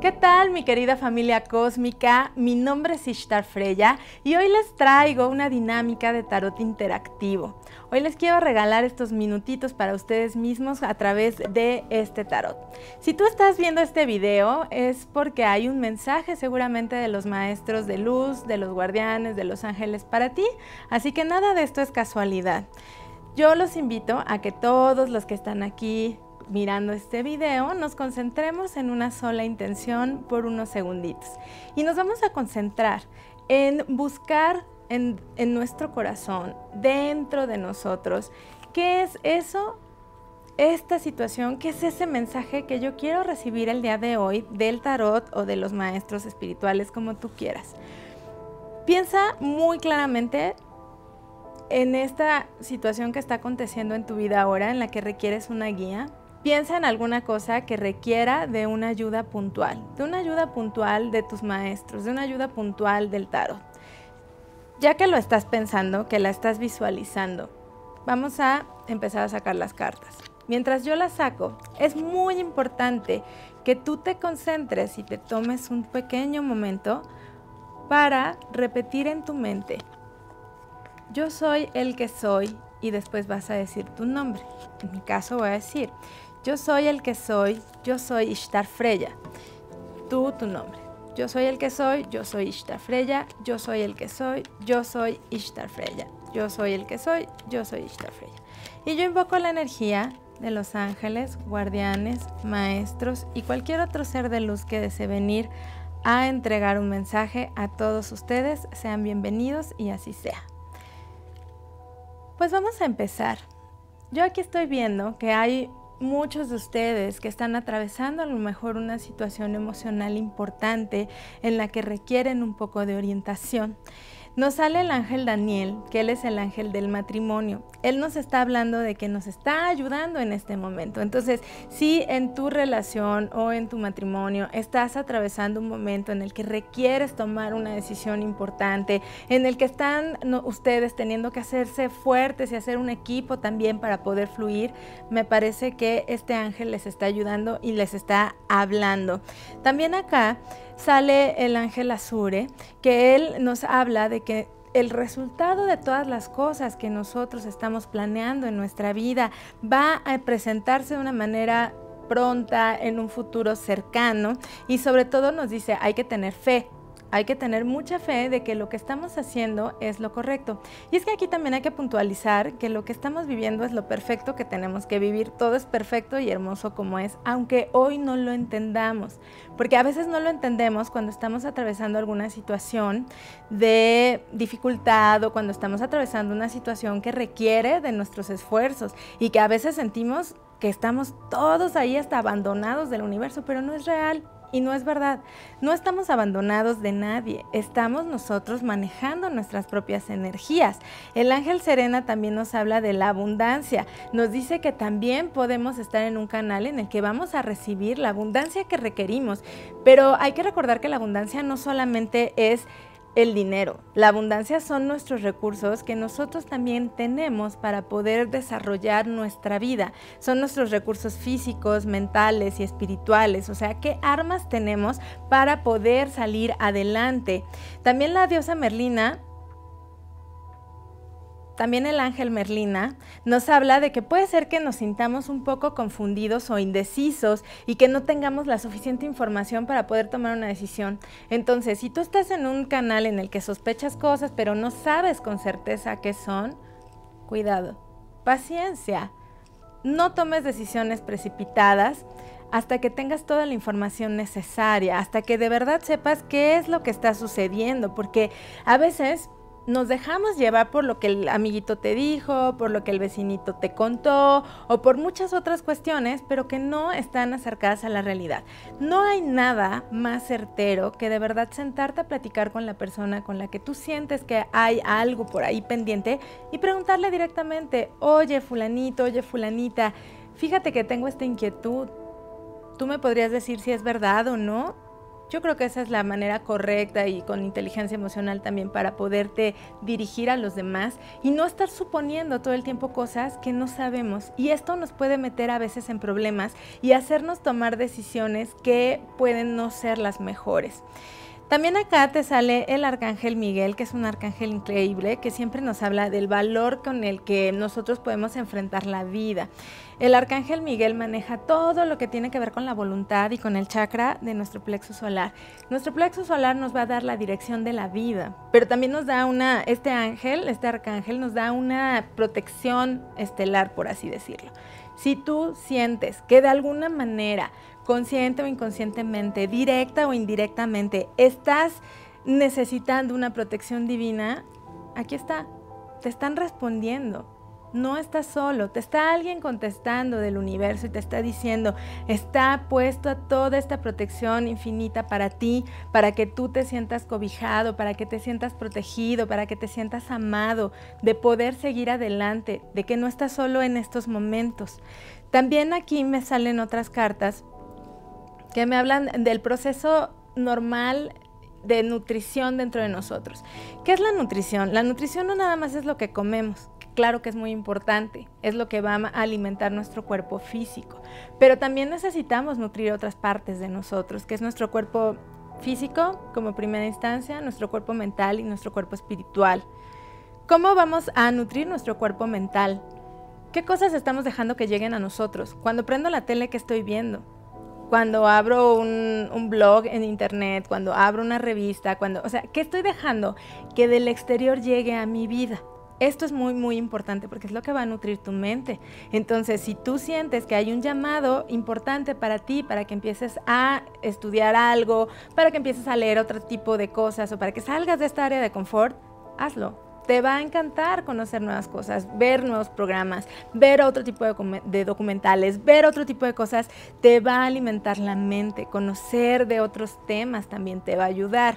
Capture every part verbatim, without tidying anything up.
¿Qué tal, mi querida familia cósmica? Mi nombre es Ishtar Freya y hoy les traigo una dinámica de tarot interactivo. Hoy les quiero regalar estos minutitos para ustedes mismos a través de este tarot. Si tú estás viendo este video es porque hay un mensaje seguramente de los maestros de luz, de los guardianes, de los ángeles para ti, así que nada de esto es casualidad. Yo los invito a que todos los que están aquí mirando este video, nos concentremos en una sola intención por unos segunditos y nos vamos a concentrar en buscar en, en nuestro corazón, dentro de nosotros, qué es eso, esta situación, qué es ese mensaje que yo quiero recibir el día de hoy del tarot o de los maestros espirituales, como tú quieras. Piensa muy claramente en esta situación que está aconteciendo en tu vida ahora, en la que requieres una guía. Piensa en alguna cosa que requiera de una ayuda puntual, de una ayuda puntual de tus maestros, de una ayuda puntual del tarot. Ya que lo estás pensando, que la estás visualizando, vamos a empezar a sacar las cartas. Mientras yo las saco, es muy importante que tú te concentres y te tomes un pequeño momento para repetir en tu mente: yo soy el que soy, y después vas a decir tu nombre. En mi caso voy a decir: yo soy el que soy, yo soy Ishtar Freya. Tú, tu nombre. Yo soy el que soy, yo soy Ishtar Freya, yo soy el que soy, yo soy Ishtar Freya. Yo soy el que soy, yo soy Ishtar Freya. Y yo invoco la energía de los ángeles, guardianes, maestros y cualquier otro ser de luz que desee venir a entregar un mensaje a todos ustedes. Sean bienvenidos y así sea. Pues vamos a empezar. Yo aquí estoy viendo que hay muchos de ustedes que están atravesando a lo mejor una situación emocional importante en la que requieren un poco de orientación. Nos sale el ángel Daniel, que él es el ángel del matrimonio. Él nos está hablando de que nos está ayudando en este momento. Entonces, si en tu relación o en tu matrimonio estás atravesando un momento en el que requieres tomar una decisión importante, en el que están no, ustedes teniendo que hacerse fuertes y hacer un equipo también para poder fluir, me parece que este ángel les está ayudando y les está hablando. También acá sale el ángel Azure, que él nos habla de que el resultado de todas las cosas que nosotros estamos planeando en nuestra vida va a presentarse de una manera pronta, en un futuro cercano, y sobre todo nos dice: hay que tener fe. Hay que tener mucha fe de que lo que estamos haciendo es lo correcto. Y es que aquí también hay que puntualizar que lo que estamos viviendo es lo perfecto que tenemos que vivir. Todo es perfecto y hermoso como es, aunque hoy no lo entendamos. Porque a veces no lo entendemos cuando estamos atravesando alguna situación de dificultad o cuando estamos atravesando una situación que requiere de nuestros esfuerzos y que a veces sentimos que estamos todos ahí hasta abandonados del universo, pero no es real. Y no es verdad, no estamos abandonados de nadie, estamos nosotros manejando nuestras propias energías. El ángel Serena también nos habla de la abundancia, nos dice que también podemos estar en un canal en el que vamos a recibir la abundancia que requerimos, pero hay que recordar que la abundancia no solamente es el dinero, la abundancia son nuestros recursos que nosotros también tenemos para poder desarrollar nuestra vida. Son nuestros recursos físicos, mentales y espirituales, o sea, qué armas tenemos para poder salir adelante. También la diosa Merlina, también el ángel Merlina nos habla de que puede ser que nos sintamos un poco confundidos o indecisos y que no tengamos la suficiente información para poder tomar una decisión. Entonces, si tú estás en un canal en el que sospechas cosas, pero no sabes con certeza qué son, cuidado, paciencia. No tomes decisiones precipitadas hasta que tengas toda la información necesaria, hasta que de verdad sepas qué es lo que está sucediendo, porque a veces nos dejamos llevar por lo que el amiguito te dijo, por lo que el vecinito te contó o por muchas otras cuestiones, pero que no están acercadas a la realidad. No hay nada más certero que de verdad sentarte a platicar con la persona con la que tú sientes que hay algo por ahí pendiente y preguntarle directamente: oye fulanito, oye fulanita, fíjate que tengo esta inquietud, ¿tú me podrías decir si es verdad o no? Yo creo que esa es la manera correcta y con inteligencia emocional también para poderte dirigir a los demás y no estar suponiendo todo el tiempo cosas que no sabemos. Y esto nos puede meter a veces en problemas y hacernos tomar decisiones que pueden no ser las mejores. También acá te sale el arcángel Miguel, que es un arcángel increíble, que siempre nos habla del valor con el que nosotros podemos enfrentar la vida. El arcángel Miguel maneja todo lo que tiene que ver con la voluntad y con el chakra de nuestro plexo solar. Nuestro plexo solar nos va a dar la dirección de la vida, pero también nos da una, este ángel, este arcángel nos da una protección estelar, por así decirlo. Si tú sientes que de alguna manera, consciente o inconscientemente, directa o indirectamente, estás necesitando una protección divina, aquí está, te están respondiendo. No estás solo, te está alguien contestando del universo y te está diciendo, está puesta toda esta protección infinita para ti, para que tú te sientas cobijado, para que te sientas protegido, para que te sientas amado, de poder seguir adelante, de que no estás solo en estos momentos. También aquí me salen otras cartas que me hablan del proceso normal de nutrición dentro de nosotros. ¿Qué es la nutrición? La nutrición no nada más es lo que comemos. Claro que es muy importante, es lo que va a alimentar nuestro cuerpo físico, pero también necesitamos nutrir otras partes de nosotros, que es nuestro cuerpo físico como primera instancia, nuestro cuerpo mental y nuestro cuerpo espiritual. ¿Cómo vamos a nutrir nuestro cuerpo mental? ¿Qué cosas estamos dejando que lleguen a nosotros? Cuando prendo la tele, ¿qué estoy viendo? Cuando abro un, un blog en internet, cuando abro una revista, cuando, o sea, ¿qué estoy dejando que del exterior llegue a mi vida? Esto es muy, muy importante porque es lo que va a nutrir tu mente. Entonces, si tú sientes que hay un llamado importante para ti, para que empieces a estudiar algo, para que empieces a leer otro tipo de cosas o para que salgas de esta área de confort, hazlo. Te va a encantar conocer nuevas cosas, ver nuevos programas, ver otro tipo de documentales, ver otro tipo de cosas. Te va a alimentar la mente, conocer de otros temas también te va a ayudar.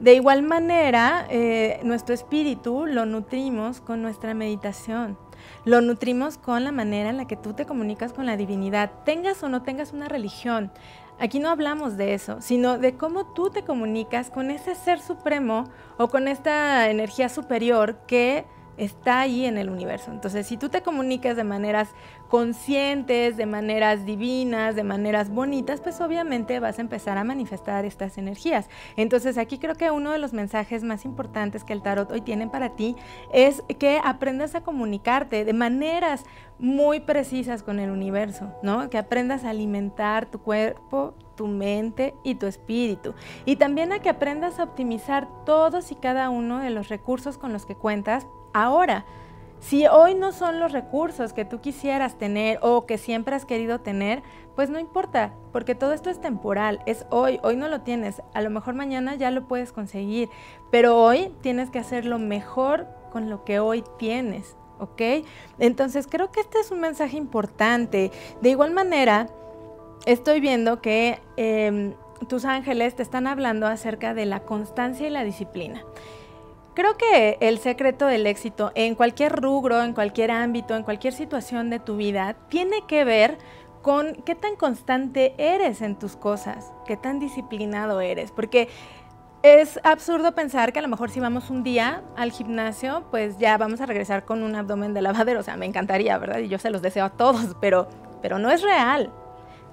De igual manera, eh, nuestro espíritu lo nutrimos con nuestra meditación, lo nutrimos con la manera en la que tú te comunicas con la divinidad, tengas o no tengas una religión. Aquí no hablamos de eso, sino de cómo tú te comunicas con ese ser supremo o con esta energía superior que está ahí en el universo. Entonces, si tú te comunicas de maneras conscientes, de maneras divinas, de maneras bonitas, pues obviamente vas a empezar a manifestar estas energías. Entonces, aquí creo que uno de los mensajes más importantes que el tarot hoy tiene para ti es que aprendas a comunicarte de maneras muy precisas con el universo, ¿no? Que aprendas a alimentar tu cuerpo, tu mente y tu espíritu. Y también a que aprendas a optimizar todos y cada uno de los recursos con los que cuentas ahora. Si hoy no son los recursos que tú quisieras tener o que siempre has querido tener, pues no importa, porque todo esto es temporal, es hoy, hoy no lo tienes, a lo mejor mañana ya lo puedes conseguir, pero hoy tienes que hacerlo mejor con lo que hoy tienes, ¿ok? Entonces creo que este es un mensaje importante. De igual manera, estoy viendo que eh, tus ángeles te están hablando acerca de la constancia y la disciplina. Creo que el secreto del éxito en cualquier rubro, en cualquier ámbito, en cualquier situación de tu vida, tiene que ver con qué tan constante eres en tus cosas, qué tan disciplinado eres, porque es absurdo pensar que a lo mejor si vamos un día al gimnasio, pues ya vamos a regresar con un abdomen de lavadero. O sea, me encantaría, ¿verdad? Y yo se los deseo a todos, pero, pero no es real.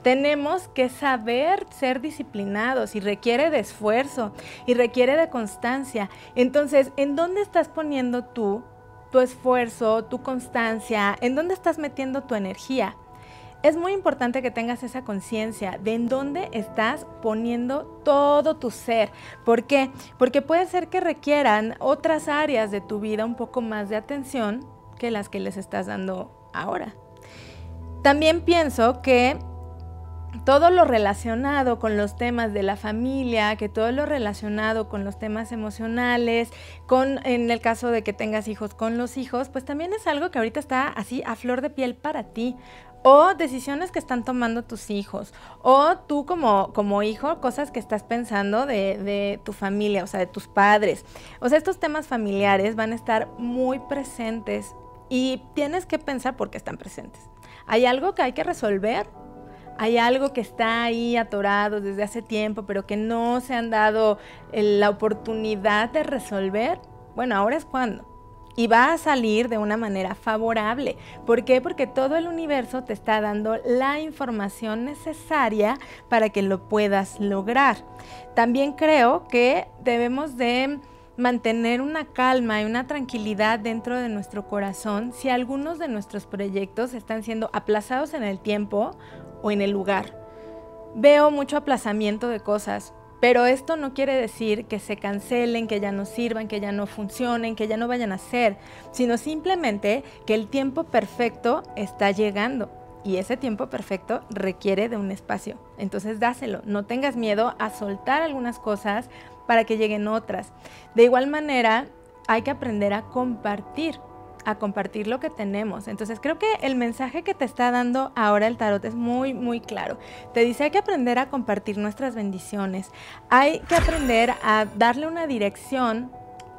Tenemos que saber ser disciplinados y requiere de esfuerzo y requiere de constancia. Entonces, ¿en dónde estás poniendo tú tu esfuerzo, tu constancia? ¿En dónde estás metiendo tu energía? Es muy importante que tengas esa conciencia de en dónde estás poniendo todo tu ser. ¿Por qué? Porque puede ser que requieran otras áreas de tu vida un poco más de atención que las que les estás dando ahora. También pienso que todo lo relacionado con los temas de la familia, que todo lo relacionado con los temas emocionales, con, en el caso de que tengas hijos, con los hijos, pues también es algo que ahorita está así a flor de piel para ti. O decisiones que están tomando tus hijos, o tú como, como hijo, cosas que estás pensando de, de tu familia, o sea, de tus padres. O sea, estos temas familiares van a estar muy presentes y tienes que pensar por qué están presentes. Hay algo que hay que resolver. Hay algo que está ahí atorado desde hace tiempo, pero que no se han dado la oportunidad de resolver. Bueno, ahora es cuando. Y va a salir de una manera favorable. ¿Por qué? Porque todo el universo te está dando la información necesaria para que lo puedas lograr. También creo que debemos de mantener una calma y una tranquilidad dentro de nuestro corazón si algunos de nuestros proyectos están siendo aplazados en el tiempo o en el lugar. Veo mucho aplazamiento de cosas. Pero esto no quiere decir que se cancelen, que ya no sirvan, que ya no funcionen, que ya no vayan a ser, sino simplemente que el tiempo perfecto está llegando y ese tiempo perfecto requiere de un espacio. Entonces dáselo, no tengas miedo a soltar algunas cosas para que lleguen otras. De igual manera, hay que aprender a compartir, a compartir lo que tenemos. Entonces creo que el mensaje que te está dando ahora el tarot es muy muy claro. Te dice hay que aprender a compartir nuestras bendiciones, hay que aprender a darle una dirección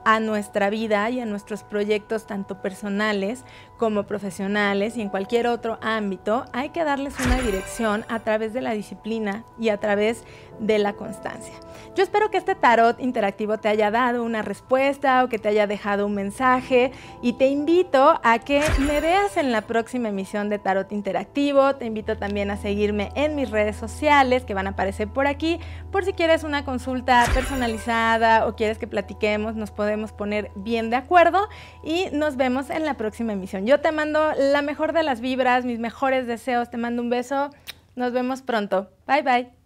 a nuestra vida y a nuestros proyectos tanto personales como profesionales y en cualquier otro ámbito. Hay que darles una dirección a través de la disciplina y a través de la constancia. Yo espero que este tarot interactivo te haya dado una respuesta o que te haya dejado un mensaje y te invito a que me veas en la próxima emisión de Tarot Interactivo. Te invito también a seguirme en mis redes sociales que van a aparecer por aquí por si quieres una consulta personalizada o quieres que platiquemos, nos podemos podemos poner bien de acuerdo y nos vemos en la próxima emisión. Yo te mando la mejor de las vibras, mis mejores deseos, te mando un beso, nos vemos pronto. Bye, bye.